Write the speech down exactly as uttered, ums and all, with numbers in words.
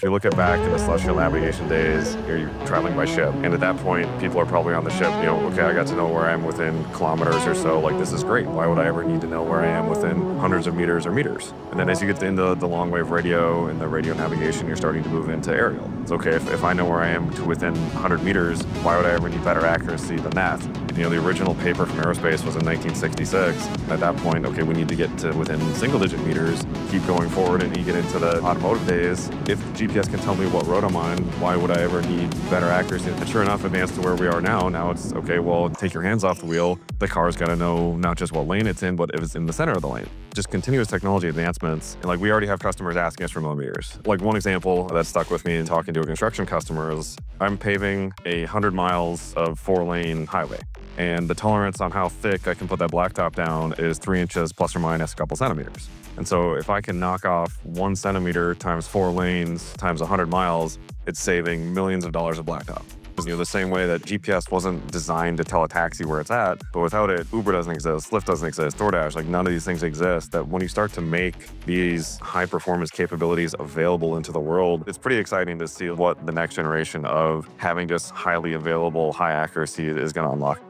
If you look at back in the celestial navigation days, you're traveling by ship. And at that point, people are probably on the ship, you know, okay, I got to know where I am within kilometers or so. Like, this is great. Why would I ever need to know where I am within hundreds of meters or meters? And then as you get into the long wave radio and the radio navigation, you're starting to move into aerial. It's okay, if, if I know where I am to within one hundred meters, why would I ever need better accuracy than that? You know, the original paper from aerospace was in nineteen sixty-six. At that point, okay, we need to get to within single-digit meters, keep going forward, and you get into the automotive days. If G P S can tell me what road I'm on, why would I ever need better accuracy? And sure enough, advanced to where we are now, now it's, okay, well, take your hands off the wheel. The car's got to know not just what lane it's in, but if it's in the center of the lane. Just continuous technology advancements. And like, we already have customers asking us for millimeters. Like, one example that stuck with me in talking to a construction customer is, I'm paving a hundred miles of four lane highway. And the tolerance on how thick I can put that blacktop down is three inches plus or minus a couple centimeters. And so if I can knock off one centimeter times four lanes times one hundred miles, it's saving millions of dollars of blacktop. You know, the same way that G P S wasn't designed to tell a taxi where it's at, but without it, Uber doesn't exist, Lyft doesn't exist, DoorDash, like none of these things exist, that when you start to make these high performance capabilities available into the world, it's pretty exciting to see what the next generation of having just highly available, high accuracy is going to unlock.